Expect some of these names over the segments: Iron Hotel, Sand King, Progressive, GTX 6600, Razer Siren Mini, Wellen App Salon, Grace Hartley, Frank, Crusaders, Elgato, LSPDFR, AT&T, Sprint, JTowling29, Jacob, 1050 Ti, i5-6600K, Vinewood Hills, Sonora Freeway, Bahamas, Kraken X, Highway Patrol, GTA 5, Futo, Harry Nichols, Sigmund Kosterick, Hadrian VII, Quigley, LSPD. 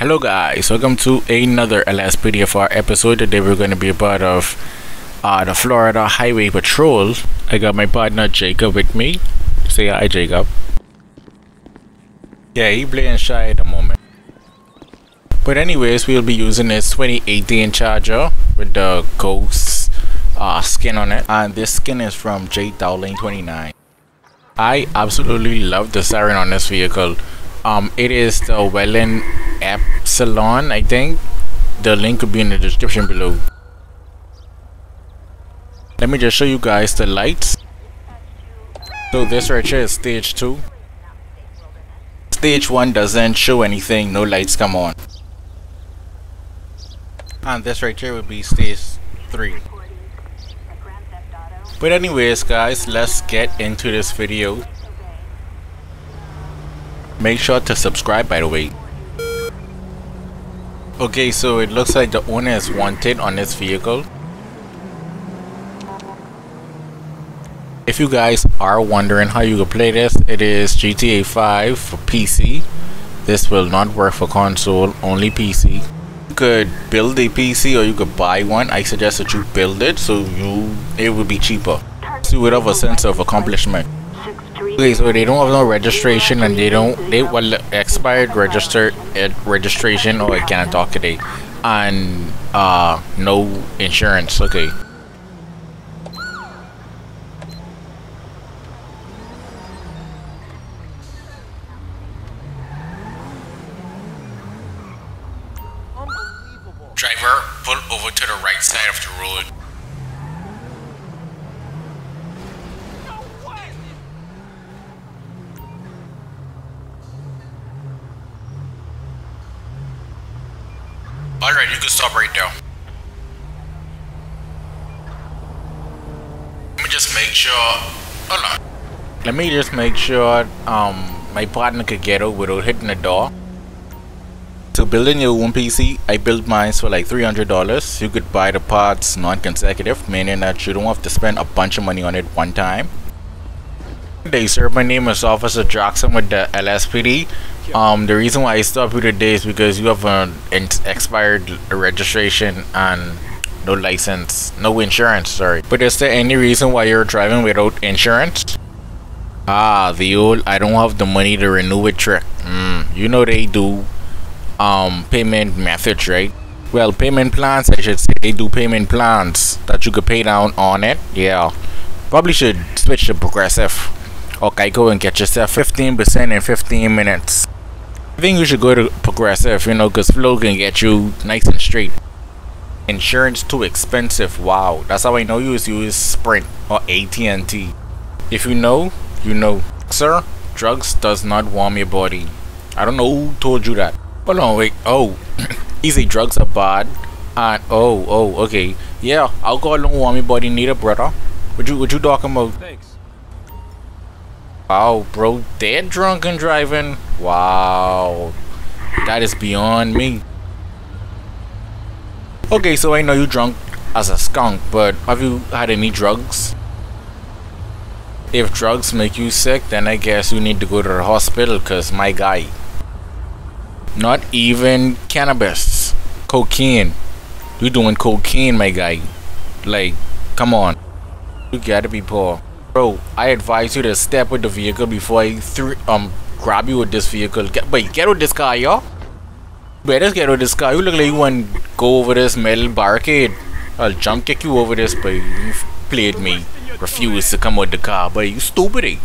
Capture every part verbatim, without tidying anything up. Hello guys, welcome to another last video for our episode. Today we're going to be a part of uh, the Florida Highway Patrol. I got my partner Jacob with me. Say hi, Jacob. Yeah, he playing shy at the moment. But anyways, we'll be using this twenty eighteen Charger with the ghost uh, skin on it. And this skin is from J Towling twenty-nine. I absolutely love the siren on this vehicle. Um, it is the Wellen App Salon, I think. The link will be in the description below. Let me just show you guys the lights. So this right here is stage two. Stage one doesn't show anything, no lights come on. And this right here will be stage three. But anyways guys, let's get into this video. Make sure to subscribe, by the way. Okay, so it looks like the owner is wanted on this vehicle. If you guys are wondering how you can play this, it is G T A five for P C. This will not work for console, only P C. You could build a P C or you could buy one. I suggest that you build it so you it will be cheaper. So you have a sense of accomplishment. Okay, so they don't have no registration and they don't they well expired registered at registration or I cannot talk today, and uh no insurance. Okay, driver, pull over to the right side of the road. Alright, you can stop right now. Let me just make sure. Hold on. Let me just make sure um, my partner could get over without hitting the door. So building your own P C, I built mine for like three hundred dollars. You could buy the parts non-consecutive, meaning that you don't have to spend a bunch of money on it one time. Hey sir, my name is Officer Jackson with the L S P D. Um, the reason why I stopped you today is because you have an expired registration and no license, no insurance, sorry. But is there any reason why you're driving without insurance? Ah, the old I don't have the money to renew it trick. Mm, you know they do um, payment methods, right? Well, payment plans, I should say. They do payment plans that you could pay down on it. Yeah, probably should switch to Progressive. Okay, go and get yourself fifteen percent in fifteen minutes. I think you should go to Progressive, you know, because Flow can get you nice and straight. Insurance too expensive, wow. That's how I know you is use Sprint or A T and T. If you know, you know. Sir, drugs does not warm your body. I don't know who told you that. Hold on, wait, oh. Easy, drugs are bad. And, oh, oh, okay. Yeah, alcohol don't warm your body neither, brother. What you, what you talking about? Thanks. Wow, bro, they're drunk and driving. Wow, that is beyond me. Okay, so I know you drunk as a skunk, but have you had any drugs? If drugs make you sick, then I guess you need to go to the hospital, because my guy, not even cannabis, cocaine. You doing cocaine, my guy. Like, come on, you gotta be poor. Bro, I advise you to step with the vehicle before I th um grab you with this vehicle. Get, wait, get with this car, y'all. Wait, let's get with this car. You look like you want to go over this metal barricade. I'll jump kick you over this, but you played me. Refuse to come with the car, but you stupid. Eh?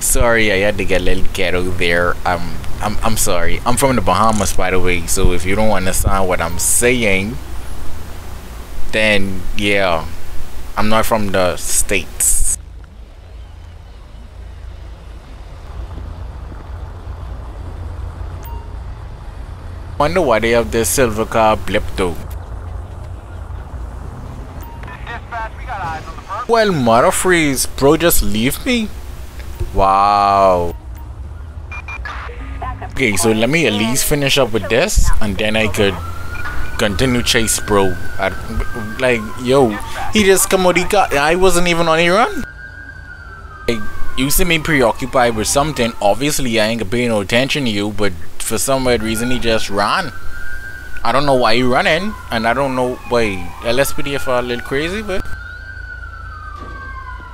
Sorry, I had to get a little ghetto there. I'm, I'm, I'm sorry. I'm from the Bahamas, by the way. So if you don't understand what I'm saying, then yeah. I'm not from the States. Wonder why they have this silver car blip though. Dispatch, we got eyes on the first. Well, mother freeze, bro, just leave me? Wow. Okay, so let me at least finish up with this and then I could continue chase, bro. I, like, yo, he just come out. He got. I wasn't even on a run. Like, you see me preoccupied with something. Obviously, I ain't gonna pay no attention to you. But for some weird reason he just ran. I don't know why he running, and I don't know why L S P D F are a little crazy, but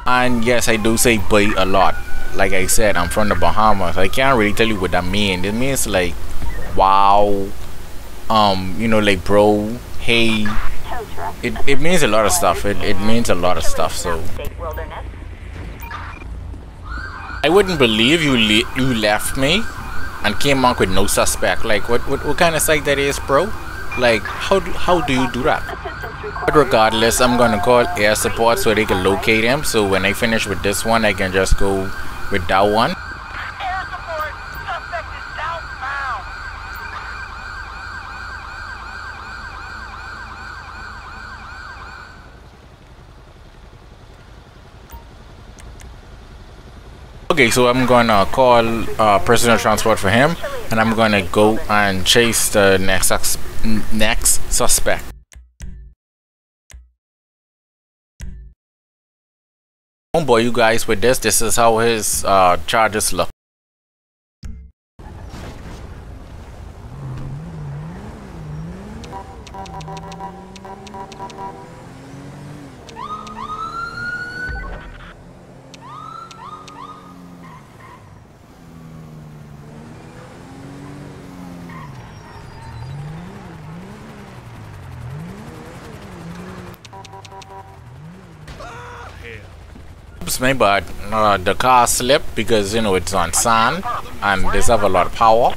and yes, I do say "by" a lot. Like I said, I'm from the Bahamas. I can't really tell you what that means. It means like, wow, um, you know, like bro, hey. It it means a lot of stuff. It it means a lot of stuff. So I wouldn't believe you le you left me and came back with no suspect. Like what what what kind of site that is, bro? Like how do, how do you do that? But regardless, I'm gonna call air support so they can locate him. So when I finish with this one, I can just go with that one. Okay, so I'm gonna call uh, personal transport for him, and I'm gonna go and chase the next sus next suspect. Homeboy, you guys, with this, this is how his uh, charges look. Me, but uh, the car slipped because you know it's on sand and they have a lot of power.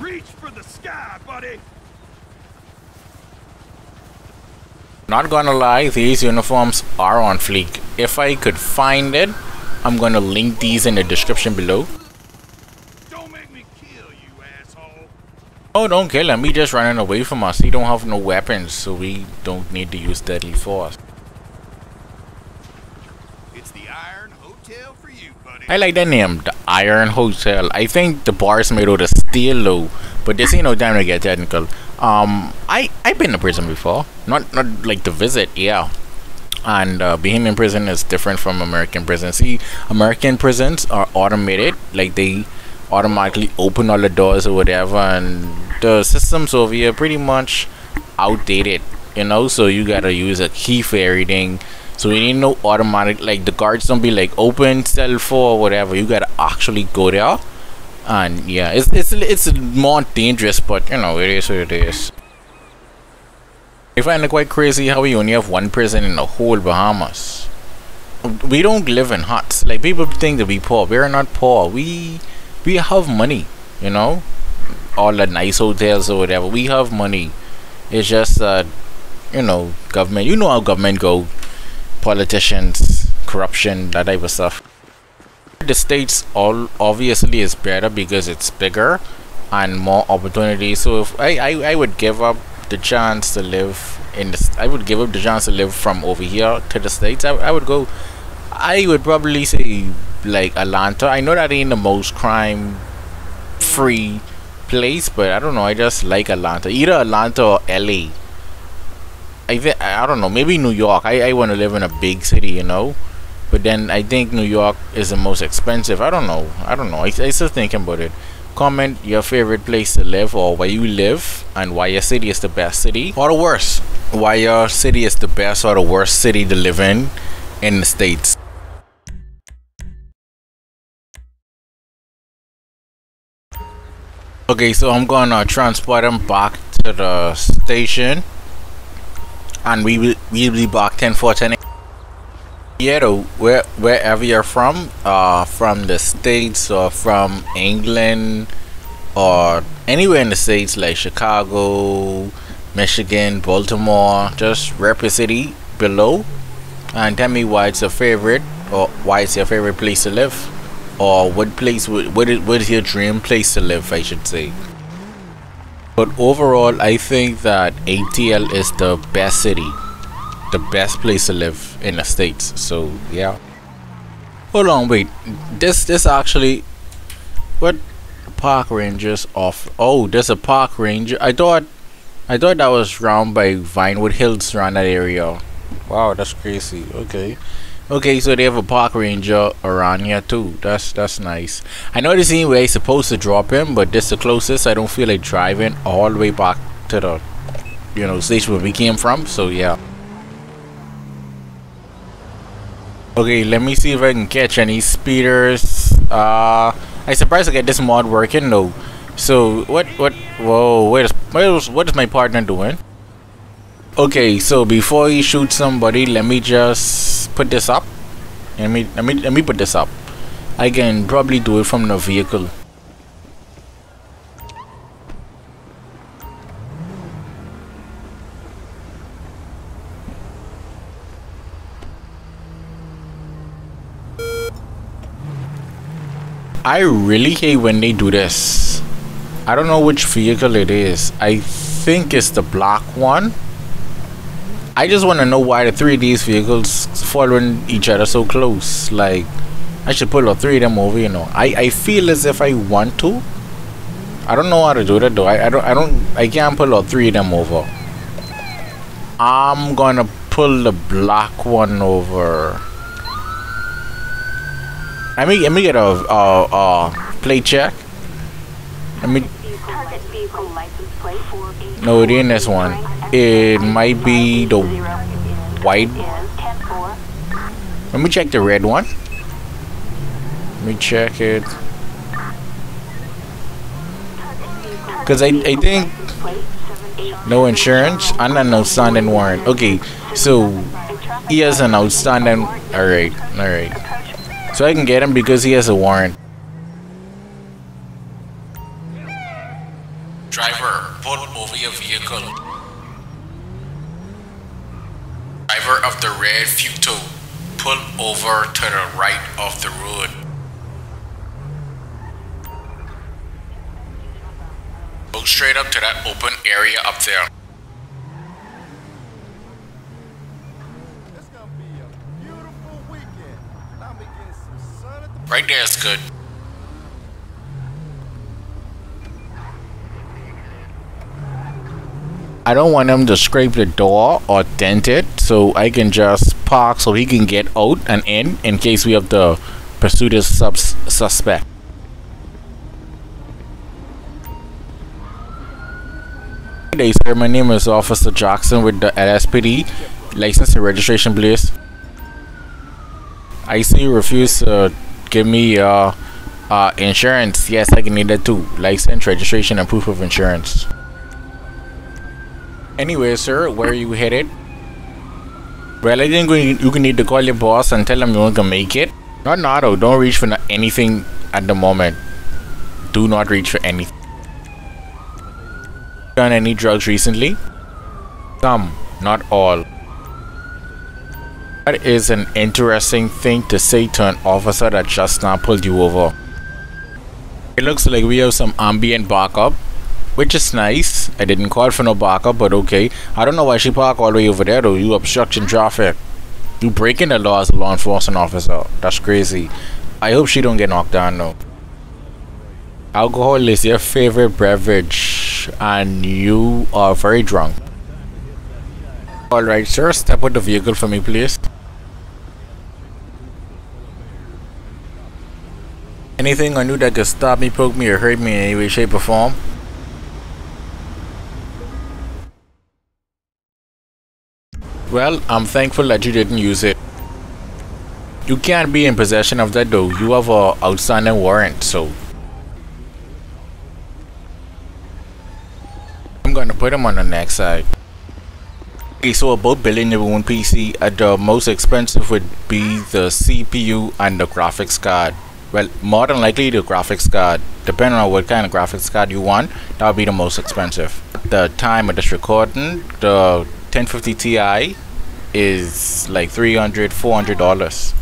Reach for the sky, buddy. Not gonna lie, these uniforms are on fleek. If I could find it, I'm gonna link these in the description below. Don't make me kill you, asshole. Oh, don't kill him. He just running away from us. He don't have no weapons, so we don't need to use deadly force. I like that name, the Iron Hotel. I think the bar is made out of steel though, but this ain't no time to get technical. Um, I, I've been to prison before. Not not like to visit, yeah. And uh, Bahamian prison is different from American prison. See, American prisons are automated. Like they automatically open all the doors or whatever, and the systems over here pretty much outdated, you know, so you gotta use a key for everything. So you need no automatic, like the guards don't be like open cell four or whatever. You gotta actually go there, and yeah, it's it's it's more dangerous, but you know, it is what it is. I find it quite crazy how we only have one prison in the whole Bahamas. We don't live in huts. Like people think that we poor. We're not poor. We we have money, you know, all the nice hotels or whatever. We have money. It's just uh, you know, government. You know how government go. Politicians, corruption, that type of stuff. The states all obviously is better because it's bigger and more opportunities. So if I, I, I would give up the chance to live in the, I would give up the chance to live from over here to the states. I, I would go, I would probably say like Atlanta. I know that ain't the most crime free place, but I don't know, I just like Atlanta. Either Atlanta or L A. I th I don't know, maybe New York. I, I want to live in a big city, you know, but then I think New York is the most expensive. I don't know. I don't know. I, I still thinking about it. Comment your favorite place to live or where you live and why your city is the best city or the worst. Why your city is the best or the worst city to live in in the States. Okay, so I'm going to transport him back to the station. And we will we'll be back ten four ten. Yeah, though, where wherever you're from, uh from the States or from England or anywhere in the States like Chicago, Michigan, Baltimore, just rep your city below and tell me why it's your favorite or why it's your favorite place to live or what place would what is what is your dream place to live, I should say. But overall, I think that A T L is the best city, the best place to live in the States. So yeah. Hold on, wait. This this actually, what park rangers off? Oh, there's a park ranger. I thought, I thought that was round by Vinewood Hills, around that area. Wow, that's crazy. Okay, Okay, so they have a park ranger around here too. That's that's nice. I know this anyway is supposed to drop him, but this is the closest. I don't feel like driving all the way back to the, you know, station where we came from. So yeah. Okay, let me see if I can catch any speeders. Uh, I'm surprised I get this mod working though. So what what? Whoa, wait, what, what is my partner doing? Okay, so before he shoots somebody, let me just put this up. Let me let me let me put this up. I can probably do it from the vehicle. I really hate when they do this. I don't know which vehicle it is. I think it's the black one. I just want to know why the three of these vehicles following each other so close. Like, I should pull all three of them over, you know. I, I feel as if I want to. I don't know how to do that though. I, I don't I don't I can't pull all three of them over. I'm gonna pull the black one over. Let me let me get a uh uh play check. Let me. No, it ain't this one. It might be the white. Let me check the red one. Let me check it. Because I, I think no insurance and an outstanding warrant. Okay, so he has an outstanding. Alright, alright. So I can get him because he has a warrant. Driver, pull over your vehicle. Driver of the red Futo, pull over to the right of the road. Go straight up to that open area up there. It's gonna be a beautiful weekend. I'm gonna get some sun at the right there is good. I don't want him to scrape the door or dent it, so I can just park so he can get out and in in case we have to pursue this subs suspect. Hey, sir, my name is Officer Jackson with the L S P D, license and registration, please. I see you refuse to give me uh, uh, insurance. Yes, I can need that too. License, registration, and proof of insurance. Anyway, sir, where are you headed? Well, I think you can need to call your boss and tell him you won't make it. Not an auto. Don't reach for anything at the moment. Do not reach for anything. Done any drugs recently? Some, not all. That is an interesting thing to say to an officer that just now pulled you over. It looks like we have some ambient backup, which is nice. I didn't call for no backup, but okay. I don't know why she parked all the way over there though. You obstruction traffic. You breaking the law as a law enforcement officer. That's crazy. I hope she don't get knocked down though. Alcohol is your favorite beverage and you are very drunk. Alright sir, step out the vehicle for me please. Anything on you that could stop me, poke me, or hurt me in any way, shape or form? Well, I'm thankful that you didn't use it. You can't be in possession of that though. You have an outstanding warrant, so. I'm gonna put him on the next side. Okay, so about building your own P C, at the most expensive would be the C P U and the graphics card. Well, more than likely the graphics card. Depending on what kind of graphics card you want, that would be the most expensive. At the time of this recording, the ten fifty T I is like three hundred, four hundred dollars.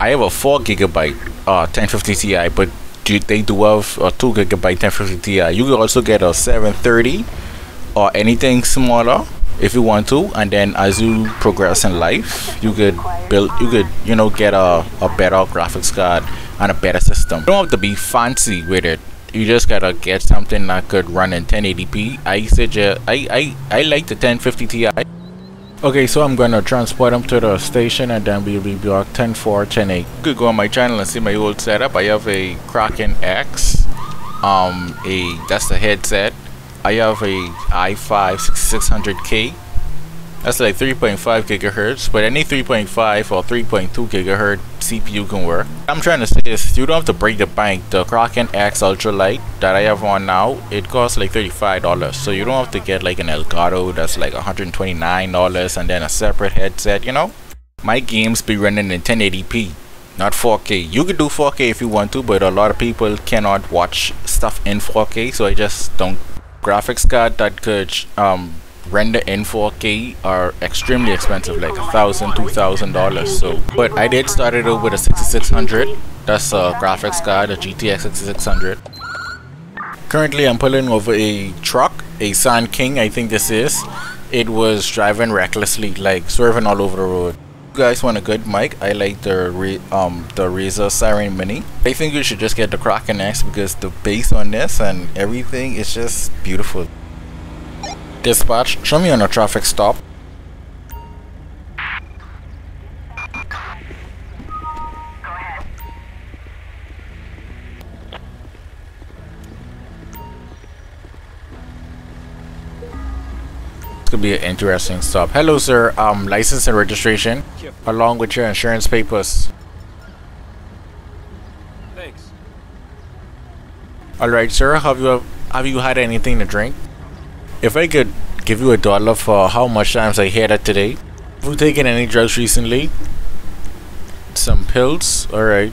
I have a four gigabyte uh, ten fifty T I, but do they do have a two gigabyte ten fifty T I? You can also get a seven thirty or anything smaller if you want to, and then as you progress in life, you could build, you could, you know, get a, a better graphics card and a better system. You don't have to be fancy with it. You just gotta get something that could run in ten eighty p. I suggest I I I like the ten fifty T I. Okay, so I'm gonna transport them to the station and then we'll be block ten four, ten eight. You could go on my channel and see my old setup. I have a Kraken X, um, a that's the headset. I have a i five sixty-six hundred K. That's like three point five gigahertz, but any three point five or three point two gigahertz C P U can work. What I'm trying to say is you don't have to break the bank. The Kraken X Ultralight that I have on now, it costs like thirty-five dollars. So you don't have to get like an Elgato that's like one hundred twenty-nine dollars and then a separate headset, you know? My games be running in ten eighty p, not four K. You could do four K if you want to, but a lot of people cannot watch stuff in four K, so I just don't. Graphics card that could um, render in four K are extremely expensive, like a thousand, two thousand dollars. So, but I did start it over with a sixty-six hundred. That's a graphics card, a G T X sixty-six hundred. Currently, I'm pulling over a truck, a Sand King, I think this is. It was driving recklessly, like swerving all over the road. You guys want a good mic? I like the um the Razer Siren Mini. I think you should just get the Kraken X because the bass on this and everything is just beautiful. Dispatch, show me on a traffic stop. Could be an interesting stop. Hello, sir. Um, license and registration, yep, along with your insurance papers. Thanks. All right, sir. Have you have you had anything to drink? If I could give you a dollar for how much times I hear that today. Have you taken any drugs recently? Some pills. All right.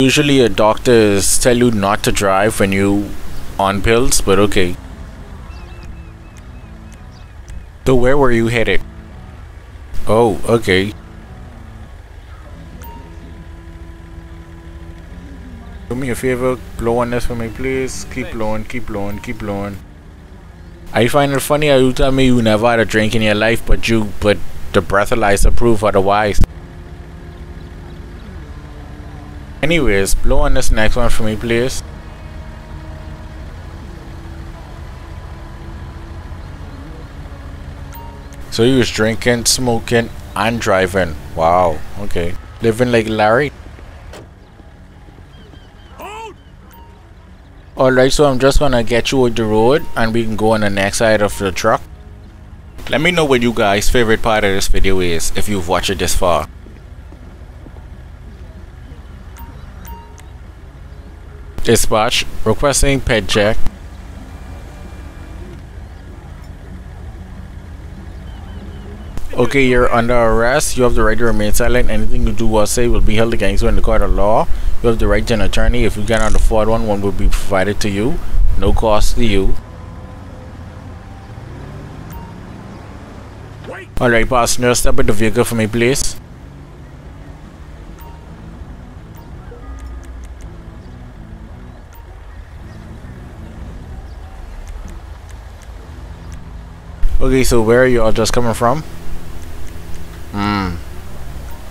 Usually, your doctors tell you not to drive when you on pills, but okay. So where were you headed? Oh, okay. Do me a favor, blow on this for me, please. Keep Thanks. blowing, keep blowing, keep blowing. I find it funny how you tell me you never had a drink in your life, but you, but the breathalyzer prove otherwise. Anyways, blow on this next one for me, please. So he was drinking, smoking, and driving. Wow, okay. Living like Larry. Alright, so I'm just gonna get you on the road and we can go on the next side of the truck. Let me know what you guys' favorite part of this video is if you've watched it this far. Dispatch, requesting pet check. Okay, you're under arrest. You have the right to remain silent. Anything you do or say will be held against you in the court of law. You have the right to an attorney. If you cannot afford one, one will be provided to you. No cost to you. Alright, passenger, step in the vehicle for me, please. Okay, so where are you all just coming from? Hmm.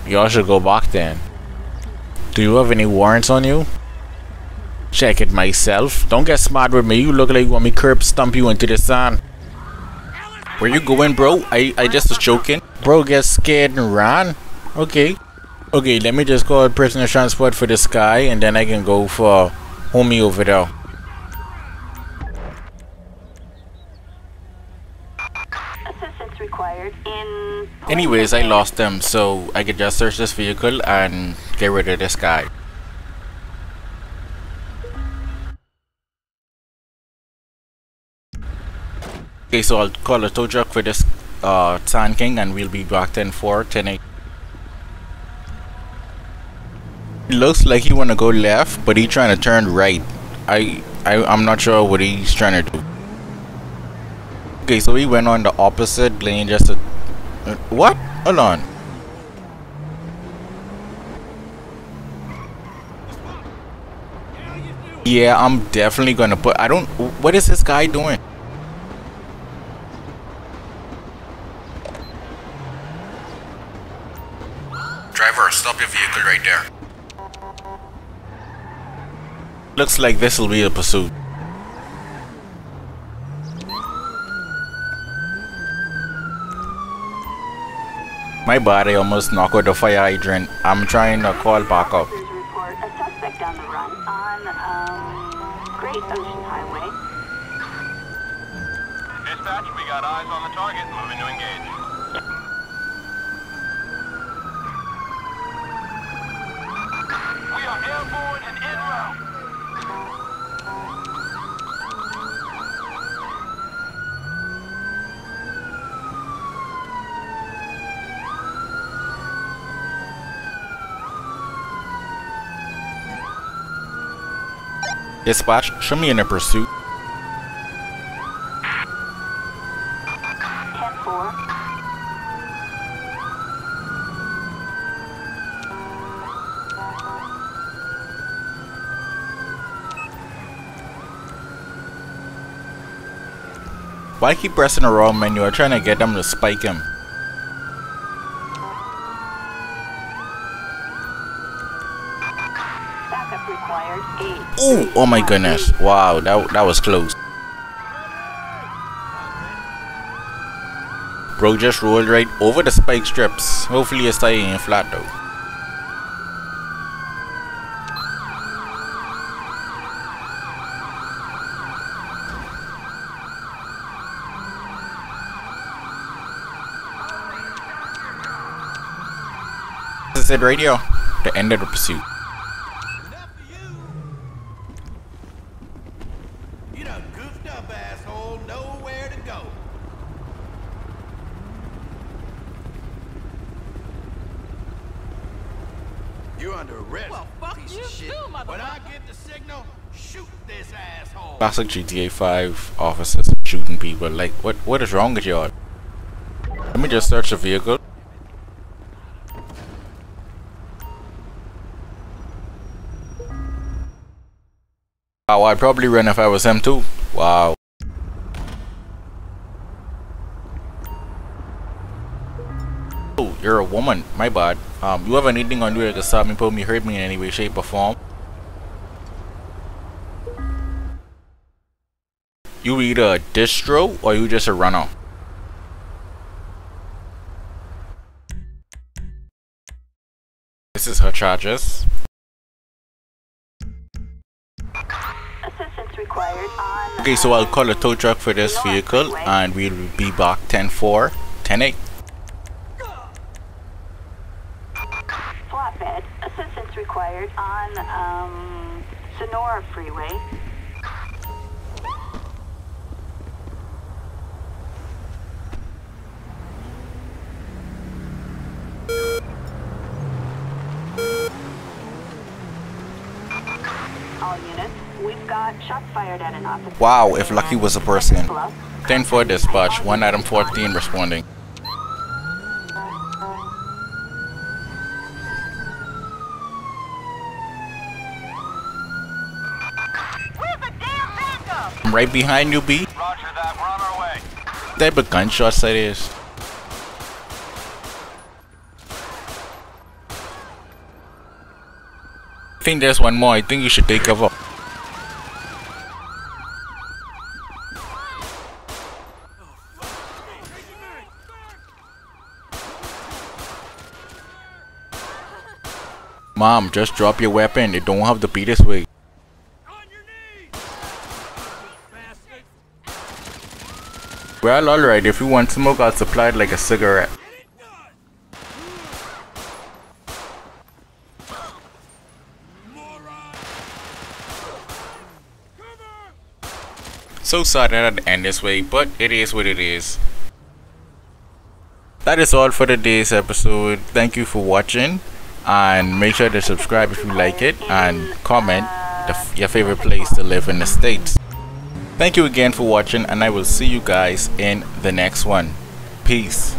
Y'all should go back then. Do you have any warrants on you? Check it myself. Don't get smart with me. You look like you want me curb stump you into the sand. Where you going, bro? I, I just was joking. Bro gets scared and ran. Okay. Okay, let me just call personal transport for this guy and then I can go for homie over there. Anyways, I lost them, so I could just search this vehicle and get rid of this guy. Okay, so I'll call a tow truck for this uh, Sand King and we'll be back ten four, ten eight. It looks like he want to go left, but he trying to turn right. I, I, I'm not sure what he's trying to do. Okay, so he went on the opposite lane just to... Uh, what? Hold on. Yeah, I'm definitely gonna put... I don't... What is this guy doing? Driver, stop your vehicle right there. Looks like this will be a pursuit. My body almost knocked out the fire hydrant. I'm trying to call back up. Report a suspect on the run on um, Great Ocean Highway. Dispatch, we got eyes on the target. Moving to engage. We are airborne and en route. Dispatch, show me in a pursuit. ten four. Why keep pressing the wrong menu? I'm trying to get them to spike him. Ooh, oh my goodness. Wow, that, that was close. Bro just rolled right over the spike strips. Hopefully it's staying flat though. This is it right here. The end of the pursuit. Classic G T A five officers shooting people. Like, what? What is wrong with y'all? Let me just search the vehicle. Wow, I'd probably run if I was him too. Wow. Oh, you're a woman. My bad. Um, you have anything on you that can stop me, pull me, hurt me in any way, shape, or form? You either a distro or you just a runner. This is her charges. Assistance required on okay, so I'll call a tow truck for this vehicle and we'll be back ten four, ten eight. Flatbed, assistance required on um, Sonora Freeway. Shot fired at an officer. Wow, if Lucky was a person. ten four dispatch, one item fourteen responding. I'm right behind you, B. Roger that, we're on our way. What type of gunshots that is? I think there's one more. I think you should take cover. Mom, just drop your weapon. It don't have to be this way. On your knees. Well, alright. If you want smoke, I'll supply it like a cigarette. So sad that I had to end this way, but it is what it is. That is all for today's episode. Thank you for watching. And make sure to subscribe if you like it and comment the f your favorite place to live in the States. Thank you again for watching and I will see you guys in the next one. Peace.